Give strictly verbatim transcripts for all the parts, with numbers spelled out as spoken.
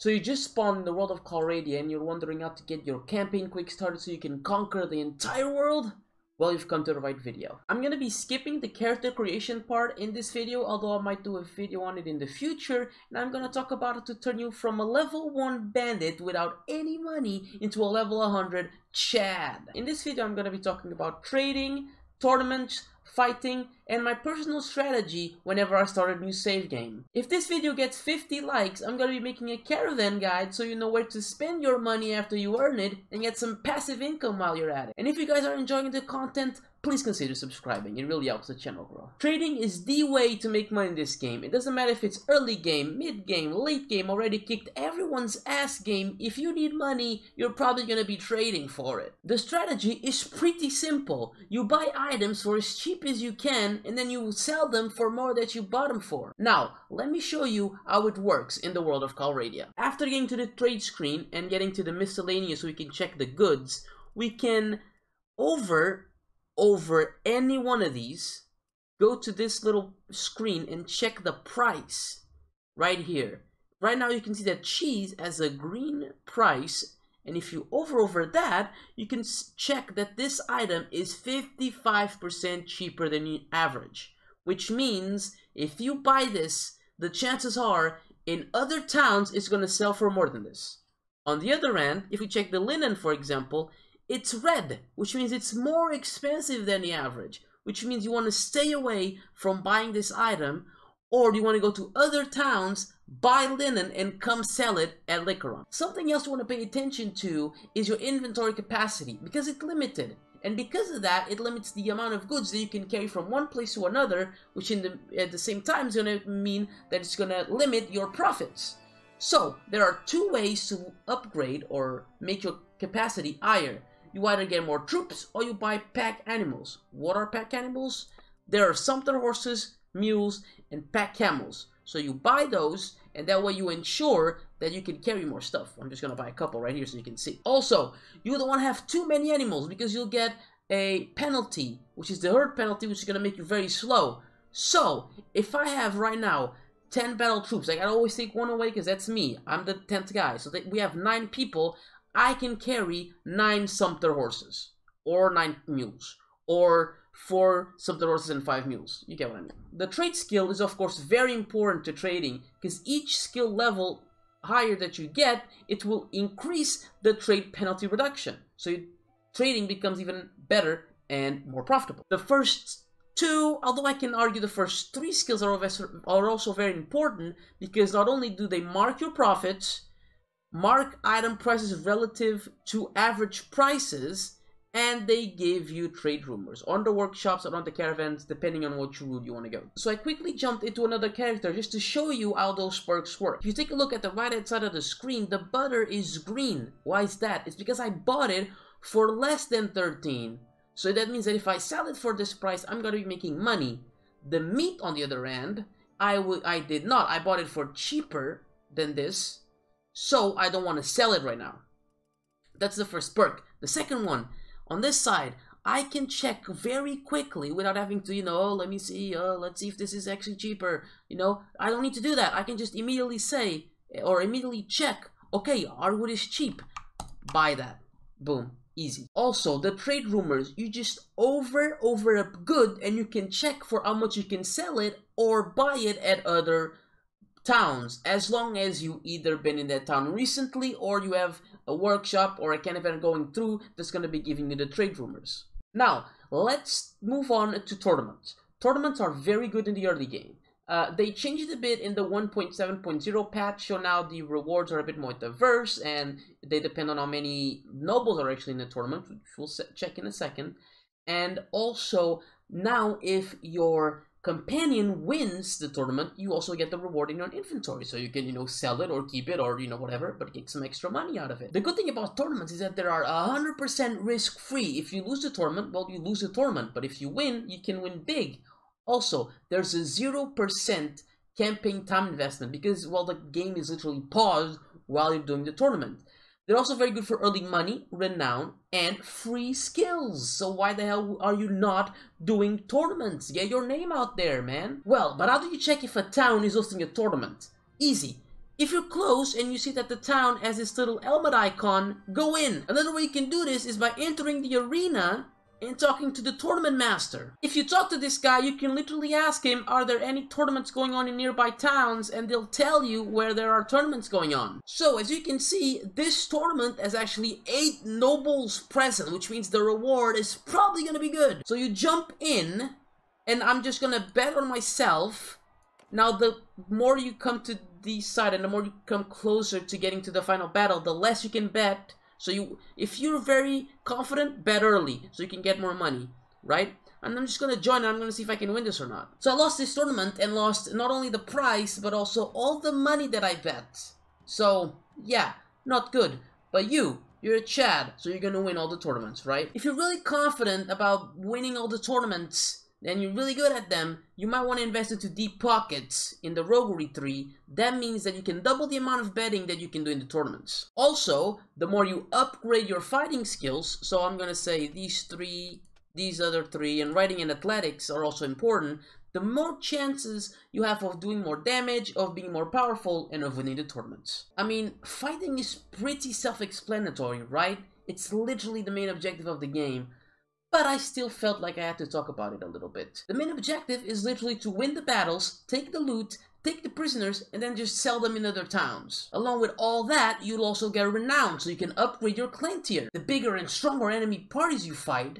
So you just spawned in the world of Calradia and you're wondering how to get your campaign quick started so you can conquer the entire world? Well, you've come to the right video. I'm gonna be skipping the character creation part in this video, although I might do a video on it in the future, and I'm gonna talk about how to turn you from a level one bandit without any money into a level one hundred Chad. In this video, I'm gonna be talking about trading, tournaments, fighting, and my personal strategy whenever I start a new save game. If this video gets fifty likes, I'm gonna be making a caravan guide so you know where to spend your money after you earn it and get some passive income while you're at it. And if you guys are enjoying the content, please consider subscribing, it really helps the channel grow. Trading is the way to make money in this game. It doesn't matter if it's early game, mid game, late game, already kicked everyone's ass game. If you need money, you're probably gonna be trading for it. The strategy is pretty simple. You buy items for as cheap as you can and then you sell them for more that you bought them for. Now, let me show you how it works in the world of Calradia. After getting to the trade screen and getting to the miscellaneous so we can check the goods, we can over over any one of these, go to this little screen and check the price right here. Right now you can see that cheese has a green price, and if you over over that, you can check that this item is fifty-five percent cheaper than the average, which means if you buy this, the chances are in other towns it's gonna sell for more than this. On the other hand, if we check the linen, for example, it's red, which means it's more expensive than the average, which means you want to stay away from buying this item, or you want to go to other towns, buy linen, and come sell it at Lycaron. Something else you want to pay attention to is your inventory capacity, because it's limited, and because of that, it limits the amount of goods that you can carry from one place to another, which in the, at the same time is going to mean that it's going to limit your profits. So, there are two ways to upgrade or make your capacity higher. You either get more troops or you buy pack animals. What are pack animals? There are sumpter horses, mules, and pack camels. So you buy those, and that way you ensure that you can carry more stuff. I'm just gonna buy a couple right here so you can see. Also, you don't want to have too many animals because you'll get a penalty, which is the herd penalty, which is gonna make you very slow. So if I have right now ten battle troops, like I always take one away because that's me. I'm the tenth guy. So that we have nine people. I can carry nine sumpter horses, or nine mules, or four sumpter horses and five mules. You get what I mean. The trade skill is of course very important to trading, because each skill level higher that you get, it will increase the trade penalty reduction. So you, trading becomes even better and more profitable. The first two, although I can argue the first three skills are, are also very important, because not only do they mark your profits, mark item prices relative to average prices, and they give you trade rumors on the workshops and on the caravans depending on what route you want to go. So I quickly jumped into another character just to show you how those perks work. If you take a look at the right hand side of the screen, the butter is green. Why is that? It's because I bought it for less than thirteen. So that means that if I sell it for this price, I'm going to be making money. The meat, on the other hand, I, I did not. I bought it for cheaper than this. So I don't want to sell it right now. That's the first perk. The second one, on this side, I can check very quickly without having to, you know, oh, let me see, oh, let's see if this is actually cheaper. You know, I don't need to do that. I can just immediately say, or immediately check, okay, our wood is cheap, buy that. Boom, easy. Also, the trade rumors, you just over, over a good, and you can check for how much you can sell it or buy it at other towns, as long as you either been in that town recently or you have a workshop or a caravan going through that's going to be giving you the trade rumors. Now let's move on to tournaments. Tournaments are very good in the early game. Uh, they changed it a bit in the one point seven point zero patch, so now the rewards are a bit more diverse and they depend on how many nobles are actually in the tournament, which we'll check in a second. And also now if your companion wins the tournament, you also get the reward in your inventory, so you can, you know, sell it or keep it or, you know, whatever, but get some extra money out of it. The good thing about tournaments is that there are one hundred percent risk-free. If you lose the tournament, well, you lose the tournament, but if you win, you can win big. Also, there's a zero percent campaign time investment because, well, the game is literally paused while you're doing the tournament. They're also very good for early money, renown, and free skills. So why the hell are you not doing tournaments? Get your name out there, man. Well, but how do you check if a town is hosting a tournament? Easy. If you're close and you see that the town has this little helmet icon, go in. Another way you can do this is by entering the arena and talking to the tournament master. If you talk to this guy, you can literally ask him, are there any tournaments going on in nearby towns? And they'll tell you where there are tournaments going on. So as you can see, this tournament has actually eight nobles present, which means the reward is probably going to be good. So you jump in, and I'm just going to bet on myself. Now, the more you come to the side and the more you come closer to getting to the final battle, the less you can bet. So you, if you're very confident, bet early so you can get more money, right? And I'm just going to join and I'm going to see if I can win this or not. So I lost this tournament and lost not only the prize, but also all the money that I bet. So, yeah, not good. But you, you're a Chad, so you're going to win all the tournaments, right? If you're really confident about winning all the tournaments and you're really good at them, you might want to invest into deep pockets in the roguery tree. That means that you can double the amount of betting that you can do in the tournaments. Also, the more you upgrade your fighting skills, so I'm going to say these three, these other three, and riding and athletics are also important, the more chances you have of doing more damage, of being more powerful, and of winning the tournaments. I mean, fighting is pretty self-explanatory, right? It's literally the main objective of the game. But I still felt like I had to talk about it a little bit. The main objective is literally to win the battles, take the loot, take the prisoners, and then just sell them in other towns. Along with all that, you'll also get renown, so you can upgrade your clan tier. The bigger and stronger enemy parties you fight,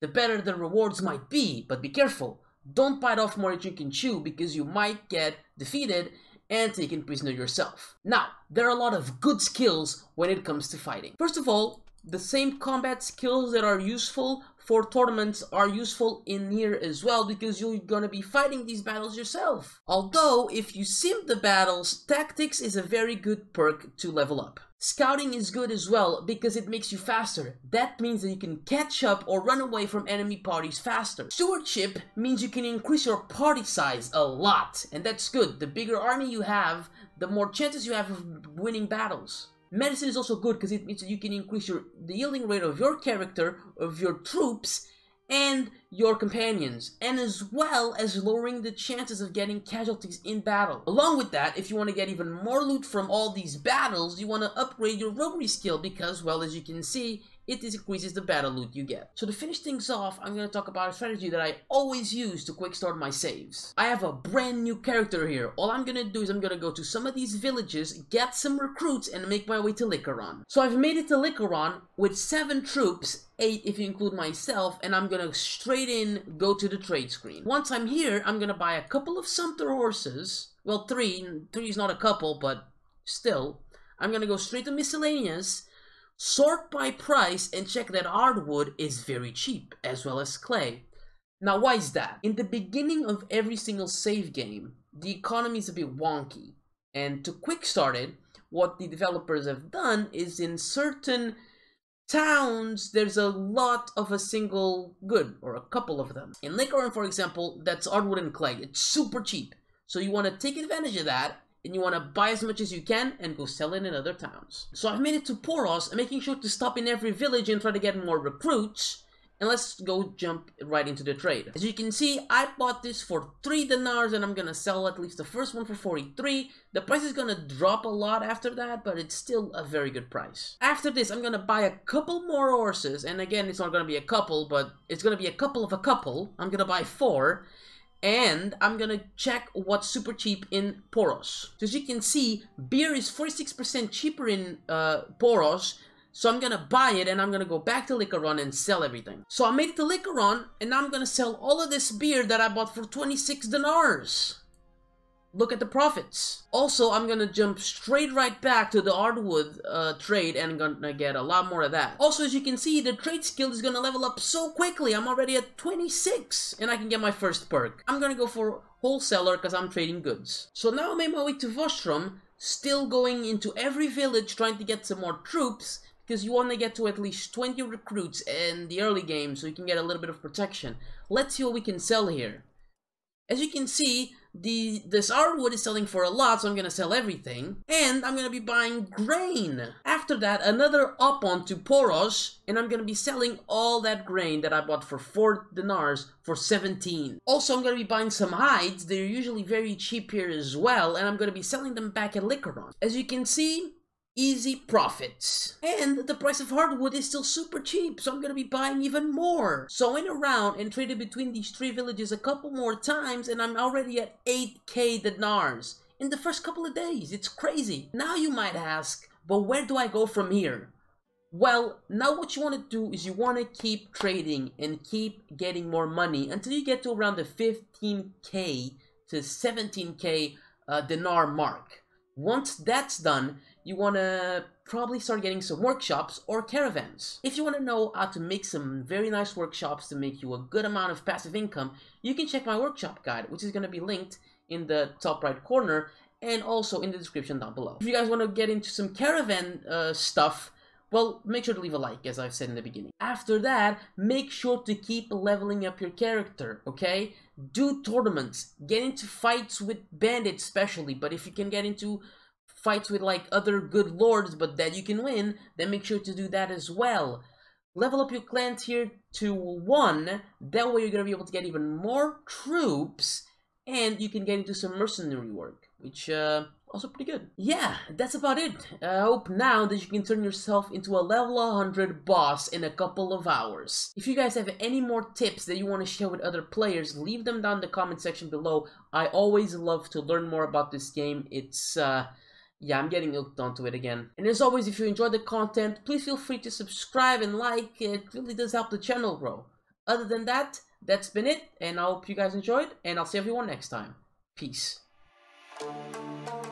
the better the rewards might be. But be careful, don't bite off more than you can chew, because you might get defeated and taken prisoner yourself. Now, there are a lot of good skills when it comes to fighting. First of all, the same combat skills that are useful for tournaments are useful in here as well, because you're going to be fighting these battles yourself. Although, if you sim the battles, tactics is a very good perk to level up. Scouting is good as well, because it makes you faster. That means that you can catch up or run away from enemy parties faster. Stewardship means you can increase your party size a lot, and that's good. The bigger army you have, the more chances you have of winning battles. Medicine is also good because it means that you can increase your, the healing rate of your character, of your troops, and your companions, and as well as lowering the chances of getting casualties in battle. Along with that, if you want to get even more loot from all these battles, you want to upgrade your roguery skill because, well, as you can see, it increases the battle loot you get. So to finish things off, I'm going to talk about a strategy that I always use to quick start my saves. I have a brand new character here. All I'm going to do is I'm going to go to some of these villages, get some recruits, and make my way to Lycaron. So I've made it to Lycaron with seven troops, eight if you include myself, and I'm going to straight in go to the trade screen. Once I'm here, I'm going to buy a couple of sumpter horses. Well, three. Three is not a couple, but still. I'm going to go straight to miscellaneous, sort by price, and check that hardwood is very cheap, as well as clay. Now, why is that? In the beginning of every single save game, the economy is a bit wonky. And to quick start it, what the developers have done is in certain towns, there's a lot of a single good, or a couple of them. In Lycaron, for example, that's hardwood and clay. It's super cheap. So you want to take advantage of that, and you want to buy as much as you can and go sell it in other towns. So I've made it to Poros, making sure to stop in every village and try to get more recruits. And let's go jump right into the trade. As you can see, I bought this for three dinars, and I'm going to sell at least the first one for forty-three. The price is going to drop a lot after that, but it's still a very good price. After this, I'm going to buy a couple more horses. And again, it's not going to be a couple, but it's going to be a couple of a couple. I'm going to buy four. And I'm going to check what's super cheap in Poros. So as you can see, beer is forty-six percent cheaper in uh, Poros. So I'm going to buy it, and I'm going to go back to Lycaron and sell everything. So I made it to Lycaron, and now I'm going to sell all of this beer that I bought for twenty-six dinars. Look at the profits. Also, I'm going to jump straight right back to the hardwood uh, trade, and I'm going to get a lot more of that. Also, as you can see, the trade skill is going to level up so quickly. I'm already at twenty-six, and I can get my first perk. I'm going to go for wholesaler because I'm trading goods. So now I made my way to Vostrum, still going into every village trying to get some more troops, because you want to get to at least twenty recruits in the early game so you can get a little bit of protection. Let's see what we can sell here. As you can see, the this hardwood is selling for a lot, so I'm going to sell everything. And I'm going to be buying grain. After after that, another opon to Poros, and I'm gonna be selling all that grain that I bought for four dinars for seventeen. Also, I'm gonna be buying some hides. They're usually very cheap here as well, and I'm gonna be selling them back at Lycaron. As you can see, easy profits. And the price of hardwood is still super cheap, so I'm gonna be buying even more. So I went around and traded between these three villages a couple more times, and I'm already at eight K dinars in the first couple of days. It's crazy. Now you might ask, but where do I go from here? Well, now what you want to do is you want to keep trading and keep getting more money until you get to around the fifteen K to seventeen K uh, dinar mark. Once that's done, you want to probably start getting some workshops or caravans. If you want to know how to make some very nice workshops to make you a good amount of passive income, you can check my workshop guide, which is going to be linked in the top right corner and also in the description down below. If you guys want to get into some caravan uh, stuff, well, make sure to leave a like, as I've said in the beginning. After that, make sure to keep leveling up your character, okay? Do tournaments, get into fights with bandits especially, but if you can get into fights with like other good lords but that you can win, then make sure to do that as well. Level up your clan tier to one, that way you're gonna be able to get even more troops and you can get into some mercenary work, which uh, also pretty good. Yeah, that's about it. I hope now that you can turn yourself into a level one hundred boss in a couple of hours. If you guys have any more tips that you want to share with other players, leave them down in the comment section below. I always love to learn more about this game. It's, uh, yeah, I'm getting hooked onto it again. And as always, if you enjoyed the content, please feel free to subscribe and like. It really does help the channel grow. Other than that, that's been it, and I hope you guys enjoyed, and I'll see everyone next time. Peace. Thank you.